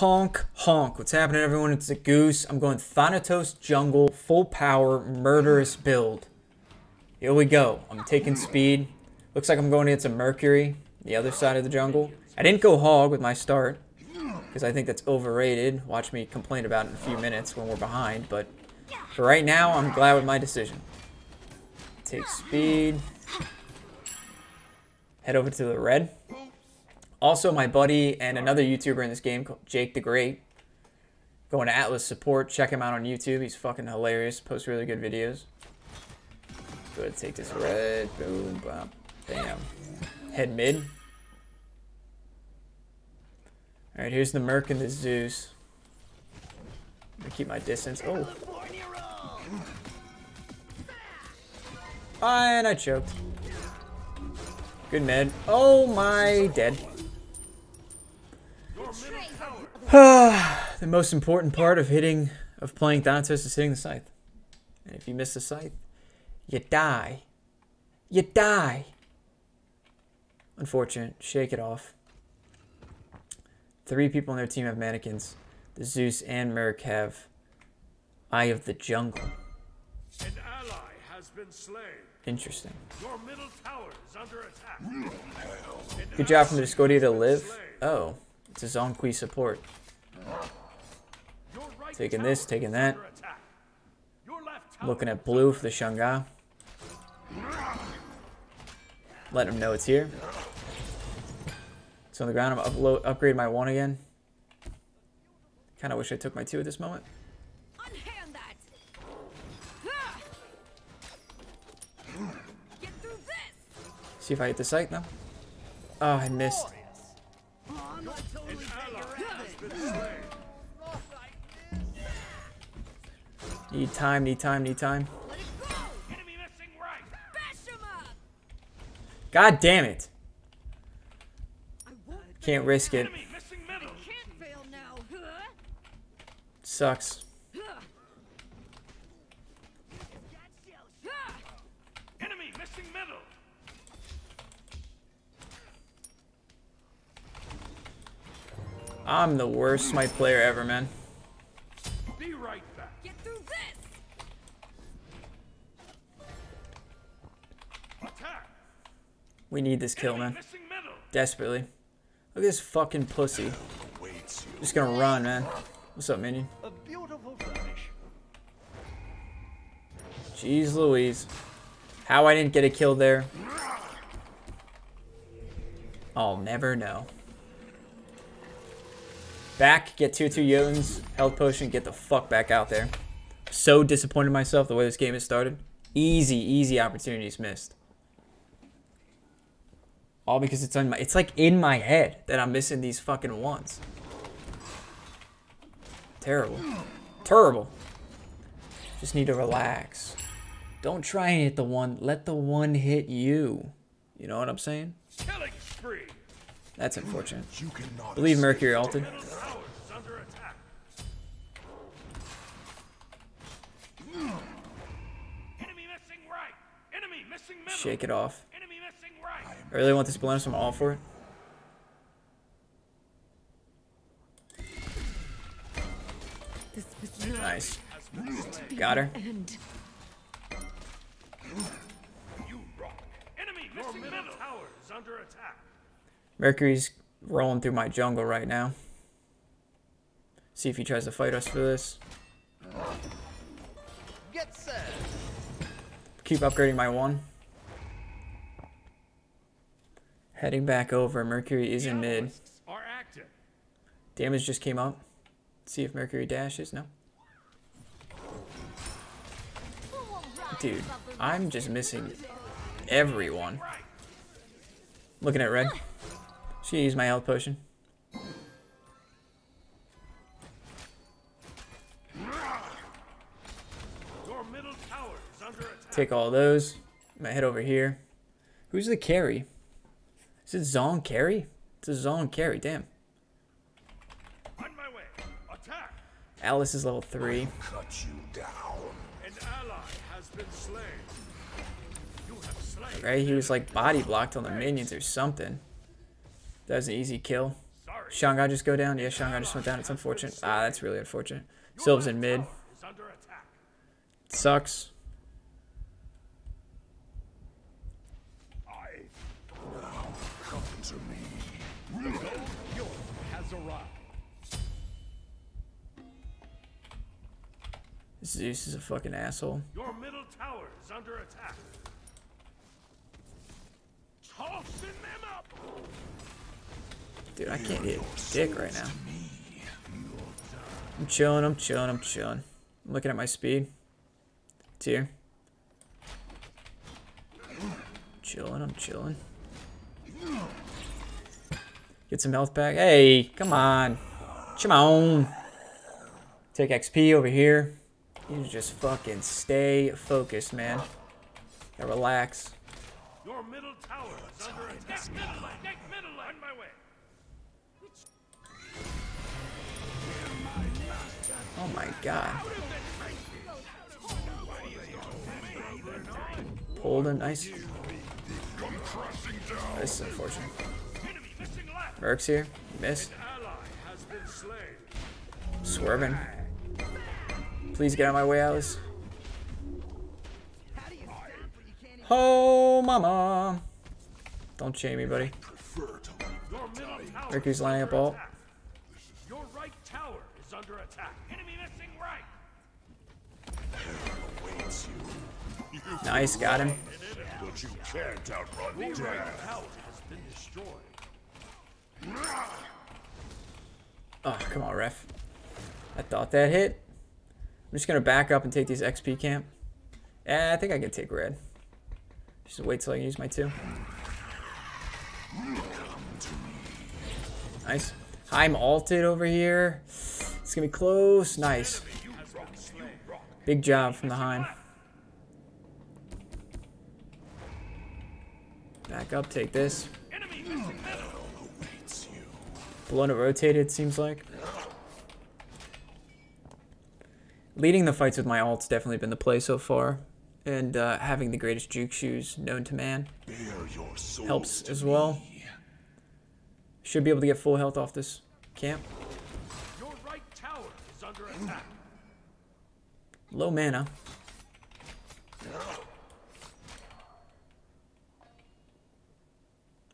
Honk, honk. What's happening, everyone? It's the Goose. I'm going Thanatos Jungle, full power, murderous build. Here we go. I'm taking speed. Looks like I'm going against a Mercury, the other side of the jungle. I didn't go Hog with my start, because I think that's overrated. Watch me complain about it in a few minutes when we're behind, but for right now, I'm glad with my decision. Take speed. Head over to the red. Also, my buddy and another YouTuber in this game, Jake the Great, going to Atlas support. Check him out on YouTube. He's fucking hilarious. Posts really good videos. Let's go ahead and take this red. Boom, bop, bam. Head mid. All right, here's the Merc and the Zeus. I'm gonna keep my distance. Oh. And I choked. Good med. Oh my dead. The most important part of playing Thanatos is hitting the scythe. And if you miss the scythe, you die. You die. Unfortunate. Shake it off. Three people on their team have mannequins. The Zeus and Merc have Eye of the Jungle. An ally has been slain. Interesting. Your middle tower is under attack. Good job from the Discordia to live. Oh, it's a Zhong Kui support. Taking this, taking that. Looking at blue for the Shunga. Let him know it's here. It's on the ground. I'm going to upgrade my 1 again. Kind of wish I took my 2 at this moment. See if I hit the site now. Oh, I missed. Need time, need time, need time. God damn it. Can't risk it. Sucks. I'm the worst smite player ever, man. Be right back. Get through this. Attack. We need this kill, man. Desperately. Look at this fucking pussy. Just gonna run, man. What's up, minion? A beautiful finish. Jeez Louise. How I didn't get a kill there, I'll never know. Back, get tier 2 Jotuns, health potion, get the fuck back out there. So disappointed in myself the way this game has started. Easy, easy opportunities missed. All because it's on my, it's like in my head that I'm missing these fucking ones. Terrible. Terrible. Just need to relax. Don't try and hit the one. Let the one hit you. You know what I'm saying? Killing spree. That's unfortunate. I believe Mercury ulted. Shake it off. I really want this Bellona, so I'm all for it. Nice. Got her. Your middle tower is under attack. Mercury's rolling through my jungle right now. See if he tries to fight us for this. Get set. Keep upgrading my 1. Heading back over. Mercury is in mid. Damage just came up. See if Mercury dashes. No. Dude, I'm just missing everyone. Looking at red. She used my health potion. Your middle tower is under attack. Take all those. I'm gonna head over here. Who's the carry? Is it Zhong carry? It's a Zhong carry, damn. On my way. Attack. Alice is level 3. I'll cut you down. An ally has been slain. You have slain. Right, he was like body blocked on the minions or something. That was an easy kill. Sorry. Shunga just go down? Yeah, Shunga just went down. It's unfortunate. Ah, that's really unfortunate. Sylve's in mid. It sucks. Zeus is a fucking asshole. Your middle tower is under attack. Tossing them up. Dude, I can't hit dick right now. I'm chilling, I'm chilling, I'm chilling. I'm looking at my speed. It's here. Chilling, I'm chilling. Get some health back. Hey, come on. Come on. Take XP over here. You just fucking stay focused, man. Now relax. Your middle tower is under attack. Take middle line my way. Oh my god. Pulled a nice. This is unfortunate. Merc's here. Missed. Swerving. Please get out of my way, Atlas. Oh, mama. Don't shame me, buddy. Mercury's lining up all. Your right tower is under attack. Enemy missing right. Nice, got him. But you can't outrun me. Your right tower has been destroyed. Oh, come on, ref. I thought that hit. I'm just gonna back up and take these XP camp. I think I can take red. Just wait till I use my 2. Nice. Heim alted over here. It's gonna be close. Nice. Big job from the Heim. Back up, take this. Bellona rotated, it seems like. Leading the fights with my alt's definitely been the play so far, and having the greatest juke shoes known to man helps as well. Should be able to get full health off this camp. Your right tower is under attack. Low mana.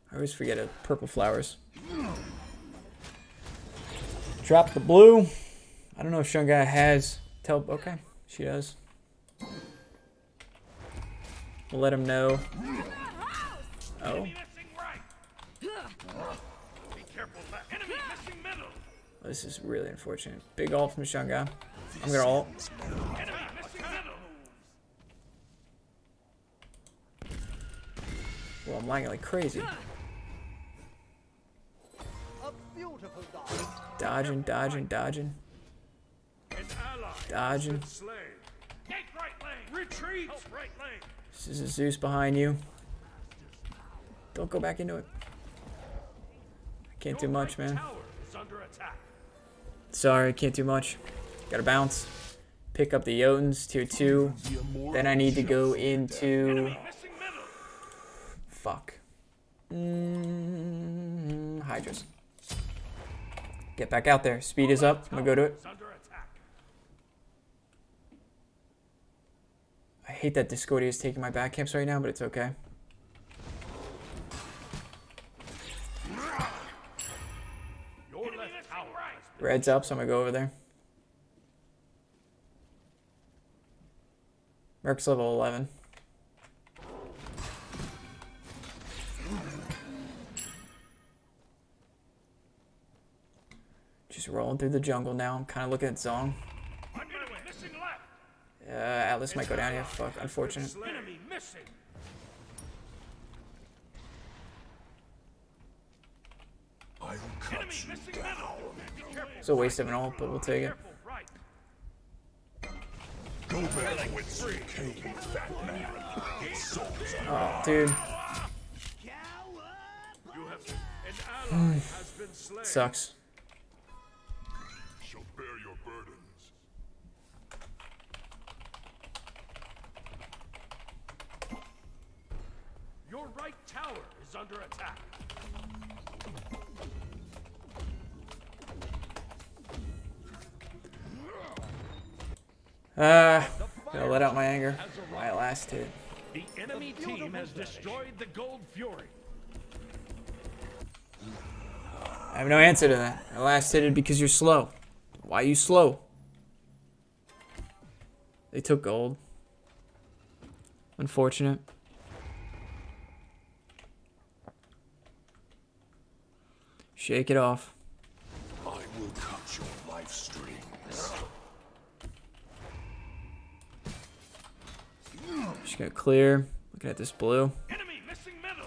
I always forget it. Purple flowers. Drop the blue. I don't know if Shunga has... Okay, she does. We'll let him know. Oh. This is really unfortunate. Big ult from Shunga. I'm gonna ult. Well, I'm lagging like crazy. Dodging, dodging, dodging. Dodging. This is a Zeus behind you. Don't go back into it. I can't do much, man. Sorry, can't do much. Gotta bounce. Pick up the Jotuns, tier 2. Then I need to go into... Fuck. Hydras. Get back out there. Speed is up. I'm gonna go to it. I hate that Discordia is taking my back camps right now, but it's okay. Red's up, so I'm gonna go over there. Merc's level 11. Just rolling through the jungle now. I'm kind of looking at Zhong. Atlas might go down here. Fuck, unfortunate. It's a waste of an ult, but we'll take it. Oh, dude. Sucks. Your right tower is under attack. Gonna let out my anger while it lasted. The enemy team has destroyed the Gold Fury. I have no answer to that. I lasted because you're slow. Why are you slow? They took gold. Unfortunate. Shake it off. I will cut your life strings. Just gonna clear. Looking at this blue. Enemy missing metal.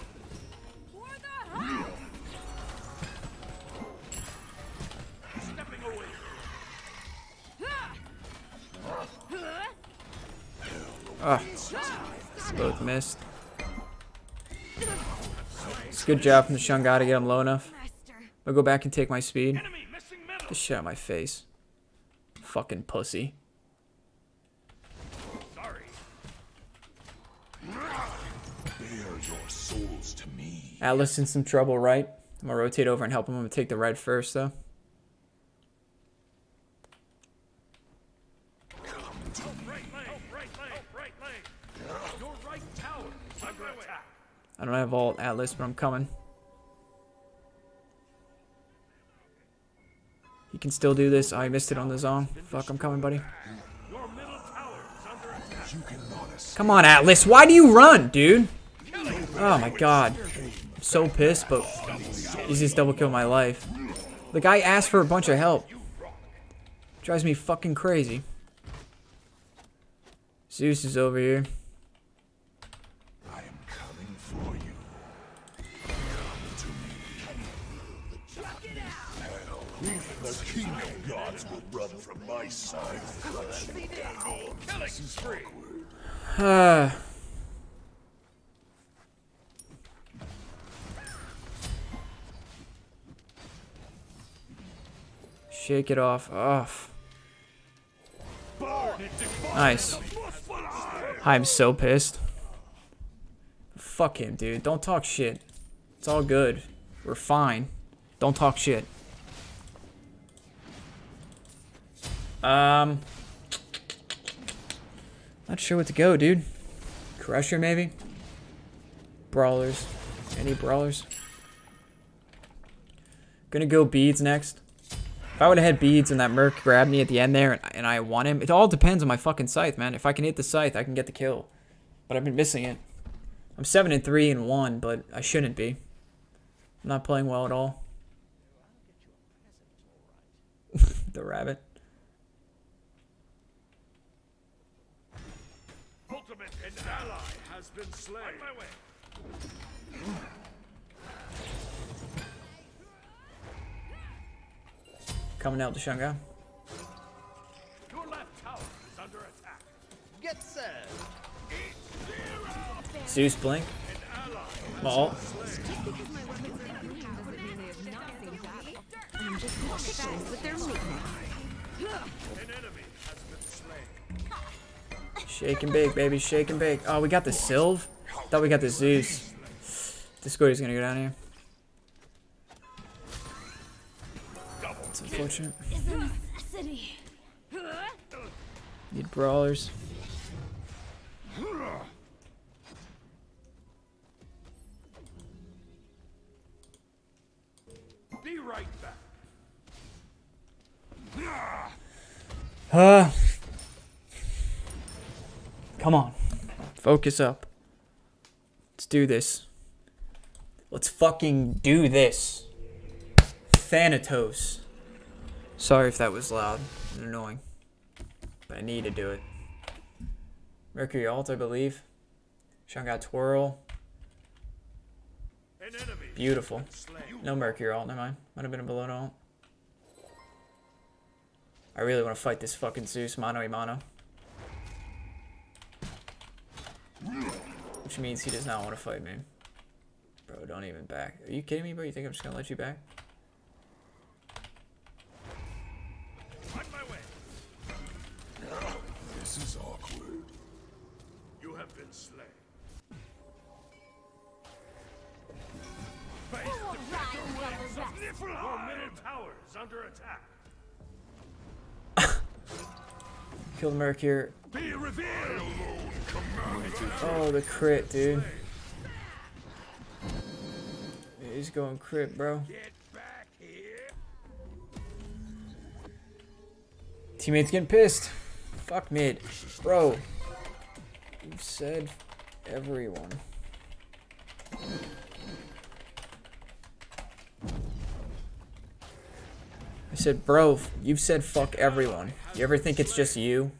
Stepping away. Ah, both missed. It's a good job from the Shunga to get him low enough. I'll go back and take my speed. Just shit out my face. Fucking pussy. Sorry. Bear your souls to me. Atlas in some trouble, right? I'm gonna rotate over and help him. I'm gonna take the red first, though. I don't have ult, Atlas, but I'm coming. He can still do this. Oh, I missed it on the zone. Fuck, I'm coming, buddy. Come on, Atlas. Why do you run, dude? Oh, my God. I'm so pissed, but he's just double killed my life. The guy asked for a bunch of help. Drives me fucking crazy. Zeus is over here. Shake it off. Off. Nice. I'm so pissed. Fuck him, dude. Don't talk shit. It's all good. We're fine. Don't talk shit. Not sure what to go, dude. Crusher, maybe? Brawlers. Any brawlers? Gonna go beads next. If I would have had beads and that Merc grabbed me at the end there and I want him, it all depends on my fucking scythe, man. If I can hit the scythe, I can get the kill. But I've been missing it. I'm 7-3-1, but I shouldn't be. I'm not playing well at all. The rabbit. An ally has been slain. On my way. Coming out to Shunga. Your left tower is under attack. Get served. Zeus blink. Maul. I'm just obsessed with their movement. An enemy has been slain. Shake and bake, baby. Shake and bake. Oh, we got the Sylv? Thought we got the Zeus. Discordia's gonna go down here. It's unfortunate. Need brawlers. Be right back. Come on. Focus up. Let's do this. Let's fucking do this. Thanatos. Sorry if that was loud and annoying. But I need to do it. Mercury ult, I believe. Shunga twirl. Beautiful. No Mercury ult, never mind. Might have been a Bellona ult. I really want to fight this fucking Zeus mano a mano. Which means he does not want to fight me. Bro, don't even back. Are you kidding me, bro? You think I'm just gonna let you back? On my way. This is awkward. You have been slain. Face the battlelands of Niflheim. Your middle tower is under attack. Kill Mercury. Oh, the crit, dude. He's going crit, bro. Teammates getting pissed. Fuck mid. Bro. You've said everyone. I said, bro, you've said fuck everyone. You ever think it's just you?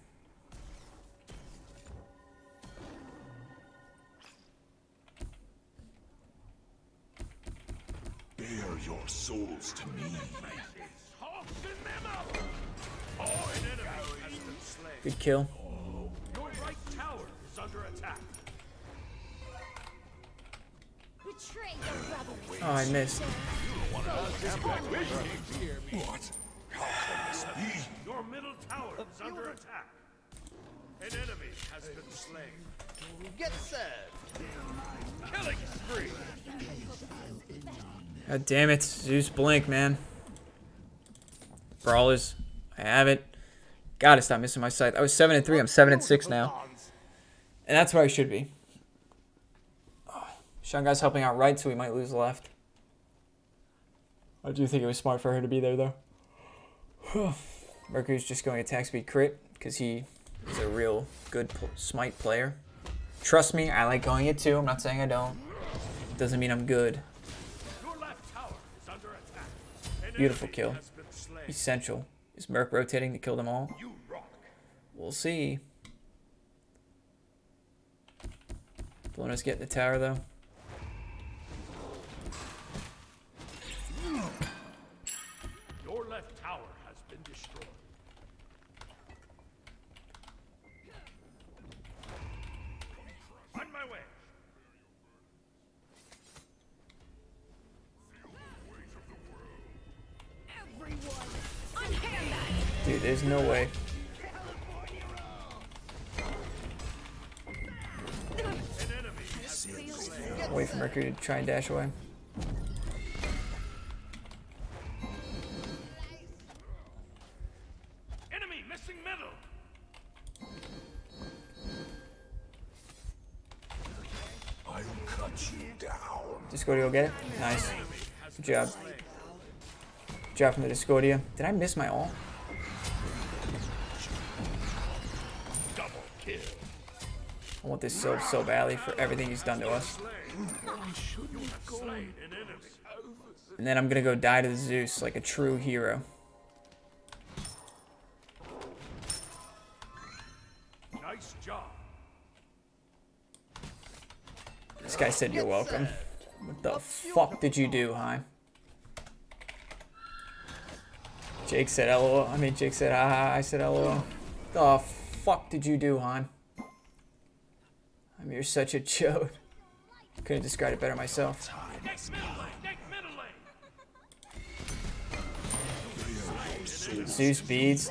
Bear your souls to me. Good kill. Your right tower is under attack. Oh, I missed. What? How can this be? Your middle tower is under attack. An enemy has been slain. Get served. Killing spree. God damn it, Zeus blink, man. Brawlers, I have it. Gotta stop missing my sight. I was 7-3. I'm 7-6 now, and that's where I should be. Oh, Shunga's helping out right, so we might lose left. I do think it was smart for her to be there, though. Mercury's just going attack speed crit, because he is a real good smite player. Trust me, I like going it too. I'm not saying I don't. It doesn't mean I'm good. Beautiful kill. Essential. Is Merc rotating to kill them all? We'll see. Bellona's getting the tower, though. Dude, there's no way. Wait for Mercury to try and dash away. Enemy missing middle. I'll cut you down. Discordia will get it. Nice. Good job. Good job from the Discordia. Did I miss my ult? I want this Sylv so badly for everything he's done to us. And then I'm gonna go die to the Zeus like a true hero. Nice job. This guy said you're welcome. What the fuck did you do, Heim? Jake said LOL. I mean, Jake said haha. I said LOL. The fuck did you do, Heim? I mean, you're such a chode. Couldn't describe it better myself. Zeus beads.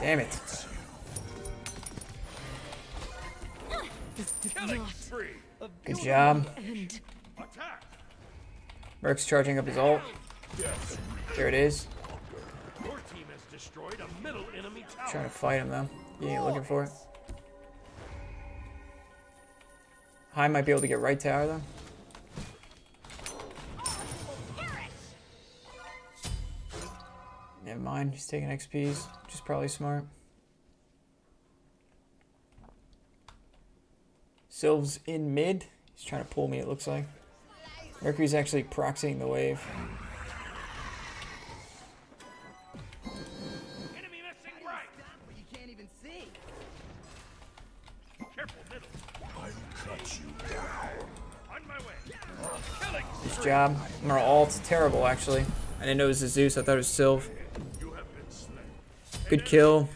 Damn it. Good job. Merc's charging up his ult. There it is. Your team has destroyed a middle enemy tower. Trying to fight him though. He ain't looking for it. High might be able to get right tower though. Never mind, he's taking XPs, which is probably smart. Sylv's in mid. He's trying to pull me, it looks like. Mercury's actually proxying the wave. Enemy missing right. You can't even see. Careful middle. I'll cut you down. On my way. Good job. Our ult's terrible actually. I didn't know it was a Zeus, I thought it was Sylv. Good kill.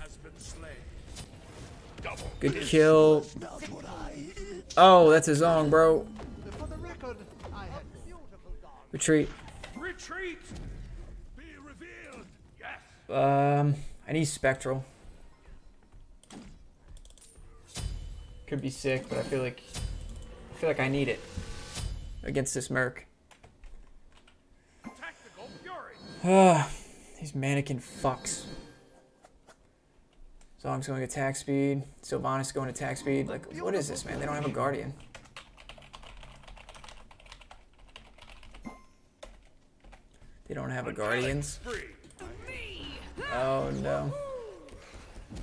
Good kill. Oh, that's his own, bro. Retreat. Retreat. Be revealed. Yes. I need Spectral. Could be sick, but I feel like I need it. against this Merc. These mannequin fucks. Zhong's going attack speed. Sylvanus going attack speed. Like, what is this, man? They don't have a guardian. They don't have a guardians. Oh, no.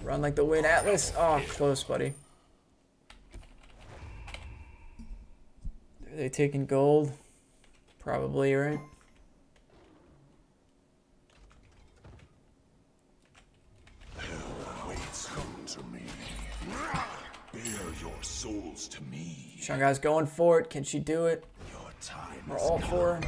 Run like the wind, Atlas. Oh, close, buddy. Are they taking gold? Probably, right? Shunga's going for it. Can she do it? Your time We're all gone. For her.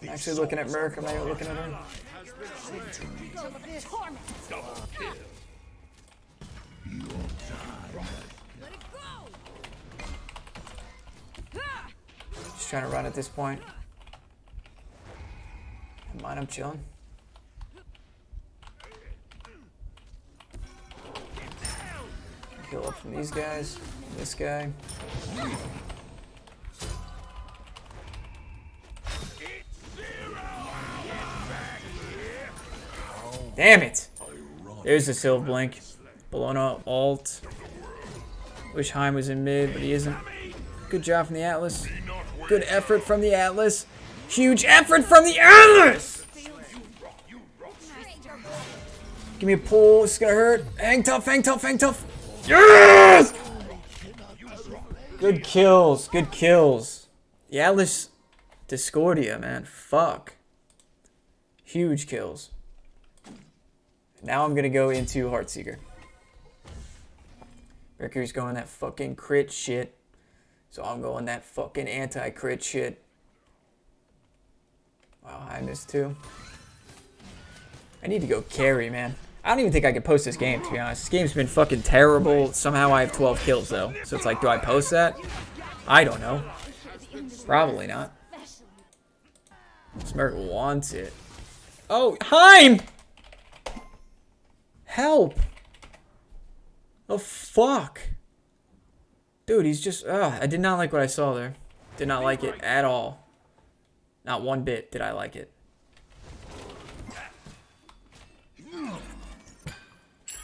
I'm actually looking at Merc. Am I looking at her? Just trying to run at this point. Come on, I'm chilling. Kill up from these guys. This guy. Damn it! There's the Sylv Blink. Bellona alt. Wish Heim was in mid, but he isn't. Good job from the Atlas. Good effort from the Atlas. Huge effort from the Atlas! Give me a pull. It's gonna hurt. Hang tough, hang tough, hang tough. Yes! Good kills. Good kills. The Atlas Discordia, man. Fuck. Huge kills. Now I'm going to go into Heartseeker. Mercury's going that fucking crit shit. So I'm going that fucking anti-crit shit. Wow, I missed too. I need to go carry, man. I don't even think I could post this game, to be honest. This game's been fucking terrible. Somehow I have 12 kills, though. So it's like, do I post that? I don't know. Probably not. This Merc wants it. Oh, Heim! Help! Oh, fuck. Dude, he's just... I did not like what I saw there. Did not like it at all. Not one bit did I like it.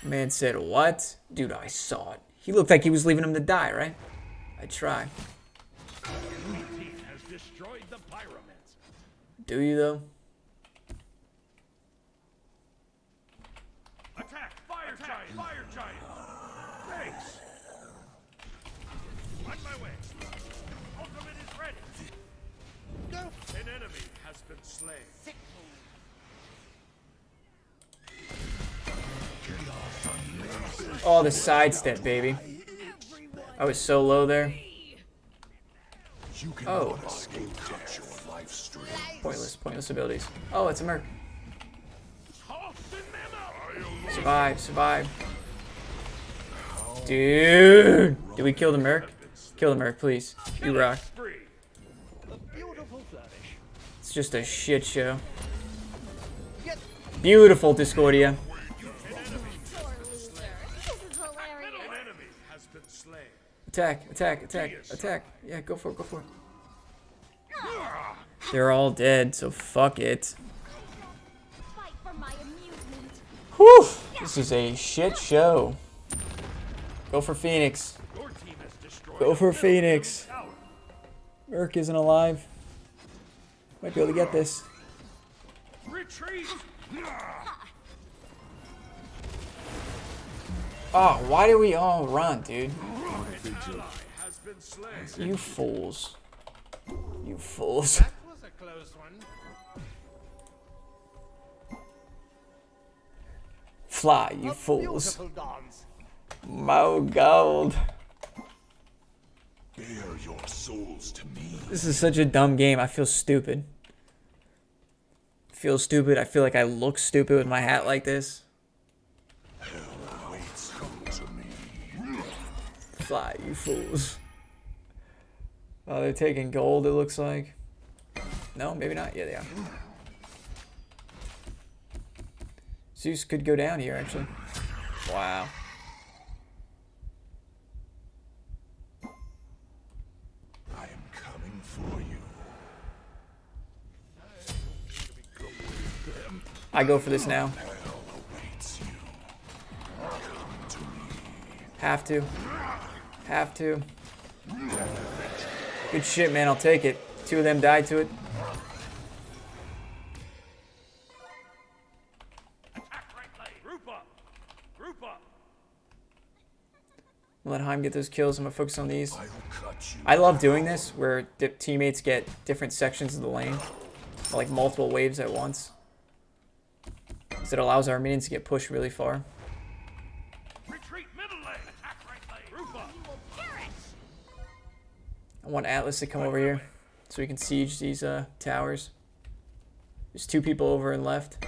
Man said, what? Dude, I saw it. He looked like he was leaving him to die, right? I try. Do you, though? Fire giant. Thanks. On my way. Ultimate is ready. Go. An enemy has been slain. Oh, the sidestep, baby. I was so low there. Oh. Pointless, pointless abilities. Oh, it's a Merc. Survive, survive. Dude! Did we kill the Merc? Kill the Merc, please. You rock. It's just a shit show. Beautiful, Discordia. Attack, attack, attack, attack. Yeah, go for it, go for it. They're all dead, so fuck it. Whew! This is a shit show. Go for Phoenix. Go for Phoenix. Merc isn't alive. Might be able to get this. Oh, why do we all run, dude? You fools. You fools. That was a close one. Fly, you fools. Mo gold. Bear your souls to me. This is such a dumb game. I feel stupid. I feel stupid. I feel like I look stupid with my hat like this. Hell awaits to me. Fly, you fools. Oh, they're taking gold, it looks like. No, maybe not. Yeah, they are. Zeus could go down here, actually. Wow. I am coming for you. I go for this now. Have to. Have to. Good shit, man. I'll take it. Two of them died to it. I'll let Heim get those kills. I'm going to focus on these. I love doing this where teammates get different sections of the lane. Like multiple waves at once. Because it allows our minions to get pushed really far. I want Atlas to come over here so we can siege these towers. There's two people over and left.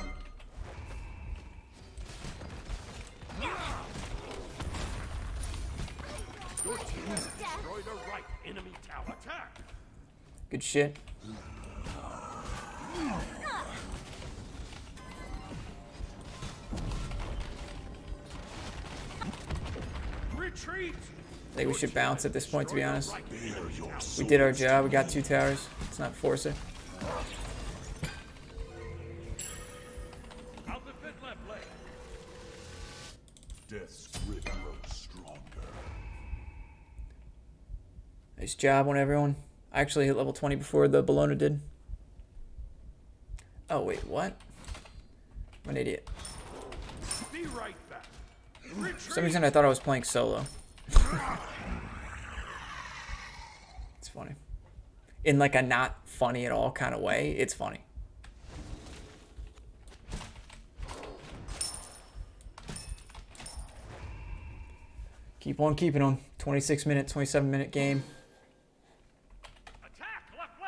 Good shit. Retreat. I think we should bounce at this point, to be honest. We did our job. We got two towers. Let's not force it. Nice job on everyone. I actually hit level 20 before the Bellona did. Oh, wait, what? I'm an idiot. For some reason, I thought I was playing solo. It's funny. In like a not funny at all kind of way, it's funny. Keep on keeping on. 26 minute, 27 minute game. Attack left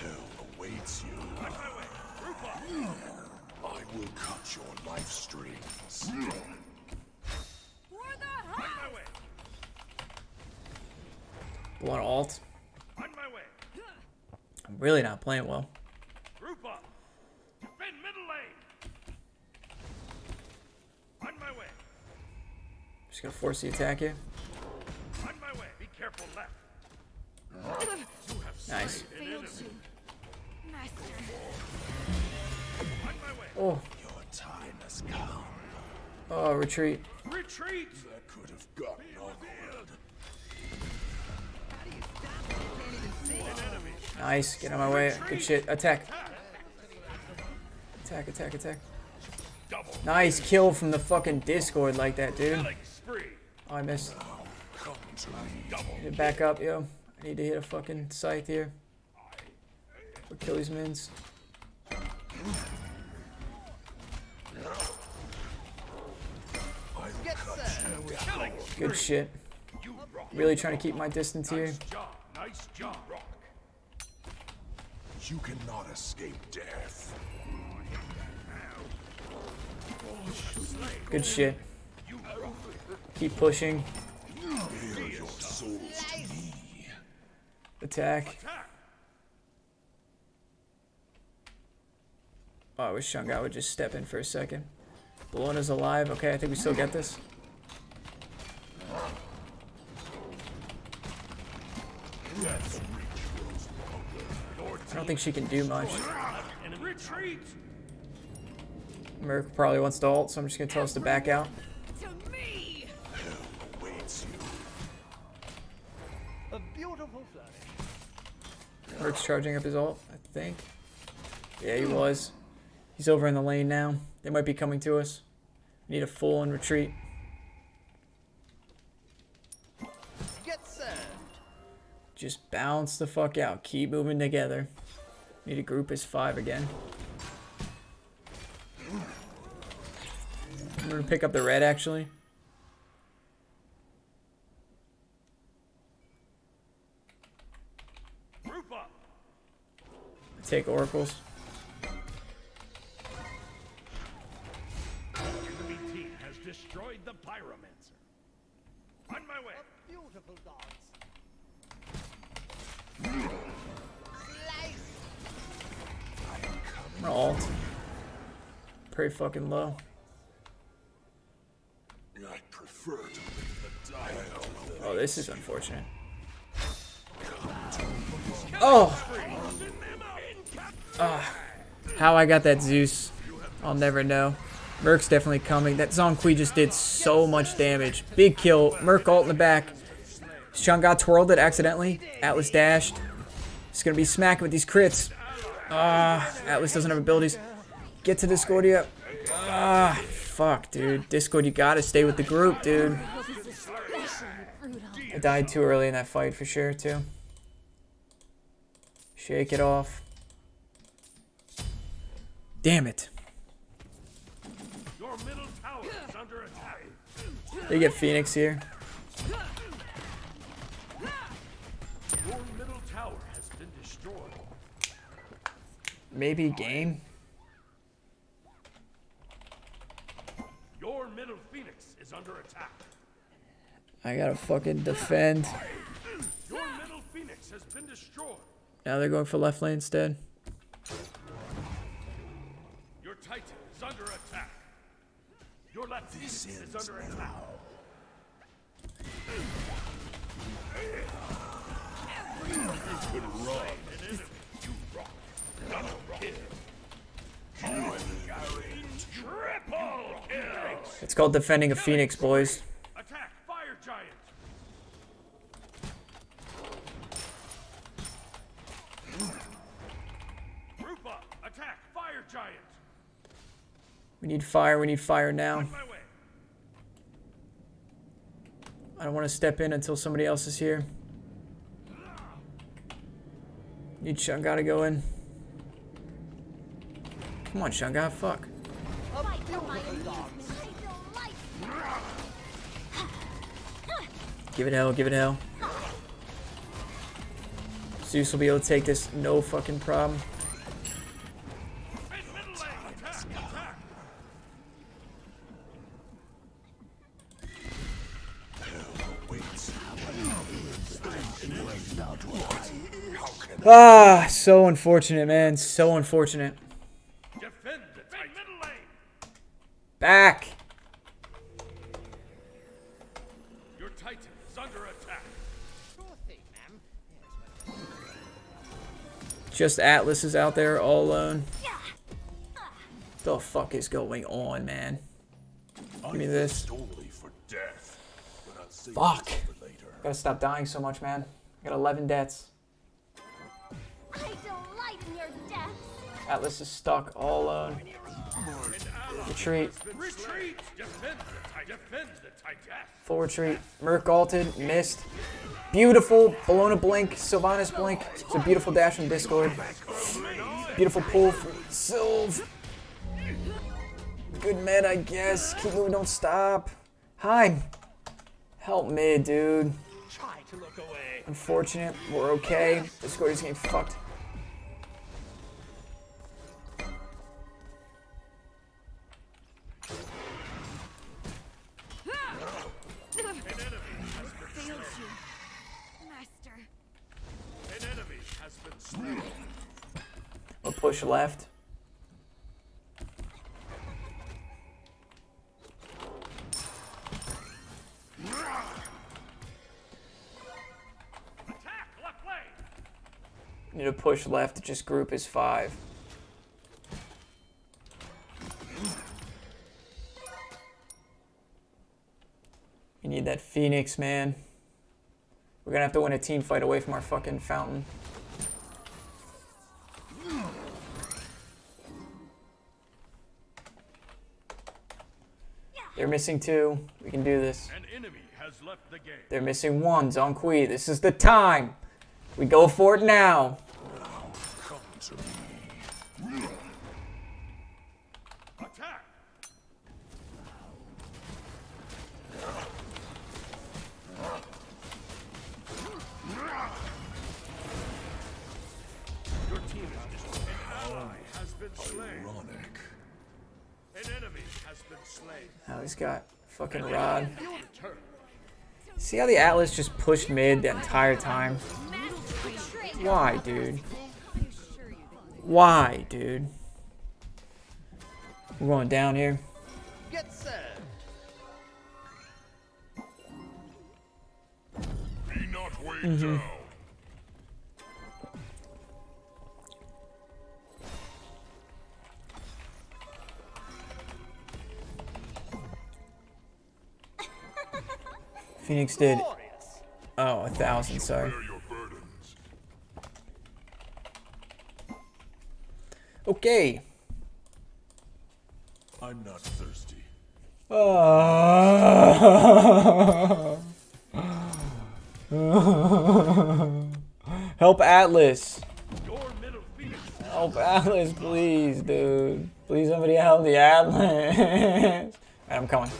lane. Hell awaits you. I will cut your life strings. One alt. On my way. I'm really not playing well. Group up. Defend middle lane. On my way. Just gonna force the attack here. On my way. Be careful left. You have nice. Oh. Your time has come. Oh, retreat. Retreat. That could have gotten awkward. Nice, get out of my way. Good shit. Attack. Attack, attack, attack. Nice kill from the fucking Discord like that, dude. Oh, I missed. Get it back up, yo. I need to hit a fucking scythe here. We'll kill these mins. Good shit. Really trying to keep my distance here. Nice job. You cannot escape death. Good shit. Keep pushing. Attack. Oh, I wish Shunga would just step in for a second. Bologna's alive. Okay, I think we still get this. I don't think she can do much. Merc probably wants to ult, so I'm just going to tell us to back out. Merc's charging up his ult, I think. Yeah, he was. He's over in the lane now. They might be coming to us. We need a full-on retreat. Just bounce the fuck out. Keep moving together. Need to group as 5 again. I'm gonna pick up the red actually. Take oracles. Enemy team has destroyed the pyromancer. On my way. A beautiful dance. I'm gonna ult. Pretty fucking low. Oh, this is unfortunate. Oh! How I got that Zeus, I'll never know. Merc's definitely coming. That Zhong Kui just did so much damage. Big kill. Merc ult in the back. Shunga twirled it accidentally. Atlas dashed. It's going to be smacking with these crits. Atlas doesn't have abilities. Get to Discordia. Fuck, dude. Discord, you got to stay with the group, dude. I died too early in that fight for sure, too. Shake it off. Damn it. They get Phoenix here. Your middle tower has been destroyed. Maybe game. Your middle Phoenix is under attack. I gotta fucking defend. Your middle Phoenix has been destroyed. Now they're going for left lane instead. Your Titan is under attack. Your left Phoenix is under attack. It's called defending a Phoenix, boys. Attack, fire giant. Group up, attack, fire giant. We need fire now. I don't want to step in until somebody else is here. Need Shunga to go in. Come on, Shunga, fuck. Give it hell, give it hell. Zeus will be able to take this, no fucking problem. Ah, so unfortunate, man. So unfortunate. Back. Your Titan is under attack. Just Atlas is out there all alone. The fuck is going on, man? Give me this. Fuck. Gotta stop dying so much, man. I got 11 deaths. Atlas is stuck all alone. Retreat. Full retreat. Merc ulted. Missed. Beautiful. Bellona blink. Sylvanus blink. It's a beautiful dash from Discord. Beautiful pull from Sylv. Good mid, I guess. Keep moving. Don't stop. Heim. Help mid, dude. Unfortunate. We're okay. Discord is getting fucked. We'll push left. Need to push left, just group is 5. You need that Phoenix, man. We're gonna have to win a team fight away from our fucking fountain. They're missing 2. We can do this. An enemy has left the game. They're missing 1. Zhong Kui, this is the time. We go for it now. Come to me. Attack. Your team has been slain. Ironic. An enemy has been slain. Now he's got fucking Rod. See how the Atlas just pushed mid the entire time? Why, dude? Why, dude? We're going down here. Mm-hmm. Phoenix did. Oh, 1,000. Sorry. Okay. I'm not thirsty. Help Atlas. Help Atlas, please, dude. Please, somebody help the Atlas. I'm coming.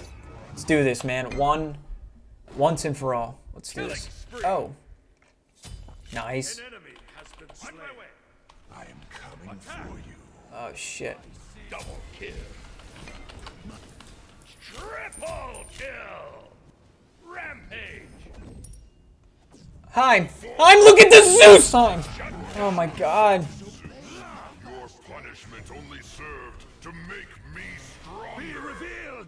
Let's do this, man. Once and for all. Let's do this. Oh. Nice. I am coming for you. Oh, shit. Double kill. Triple kill. Rampage. Heim. Heim, look at the Zeus! Heim. Oh, my God. Your punishment only served to make me strong. Be revealed.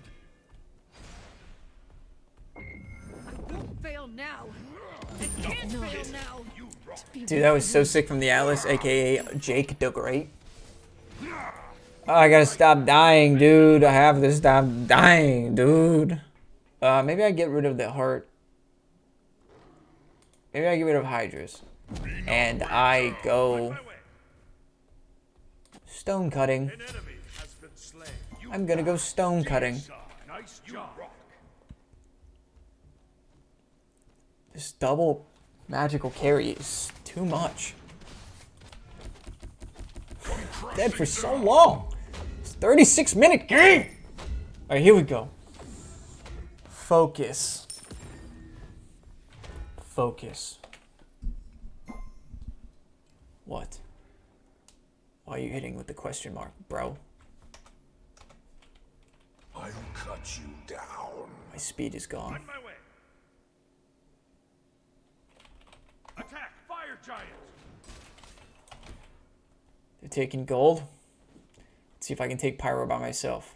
Fail now. It can't fail now. Dude, that was so sick from the Atlas, aka Jake the Great. Oh, I gotta stop dying, dude. I have to stop dying, dude. Maybe I get rid of the heart. Maybe I get rid of Hydras. And I go stone cutting. I'm gonna go stone cutting. Nice job. This double magical carry is too much. Dead for so long. It's a 36-minute game. All right, here we go. Focus. Focus. What? Why are you hitting with the question mark, bro? I'll cut you down. My speed is gone. Attack! Fire giant! They're taking gold. Let's see if I can take Pyro by myself.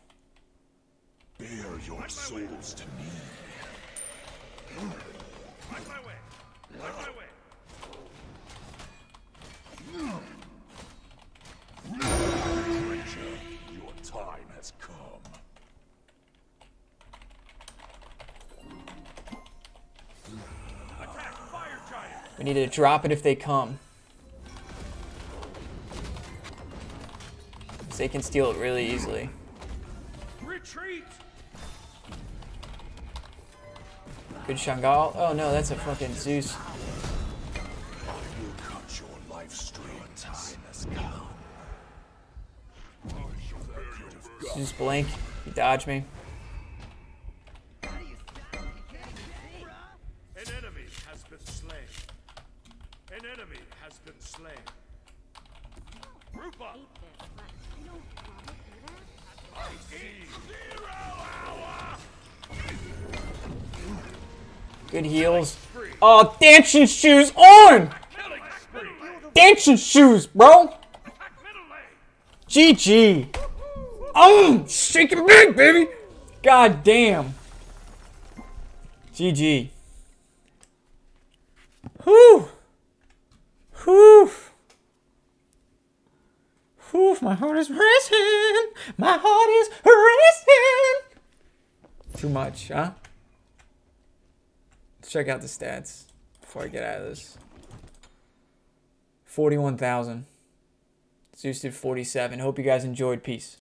Bear your souls to me. Light my way! Light my way! Creature, your time has come. We need to drop it if they come. They can steal it really easily. Retreat. Good Shangal. Oh no, that's a fucking Zeus. Zeus blink. You dodge me. Good heals. Oh, dancing shoes on! Dancing shoes, bro! GG! Oh, shake it back, baby! God damn. GG. Whew! Whew! Whew, my heart is racing! My heart is racing! Too much, huh? Check out the stats before I get out of this. 41,000. Zeus did 47. Hope you guys enjoyed. Peace.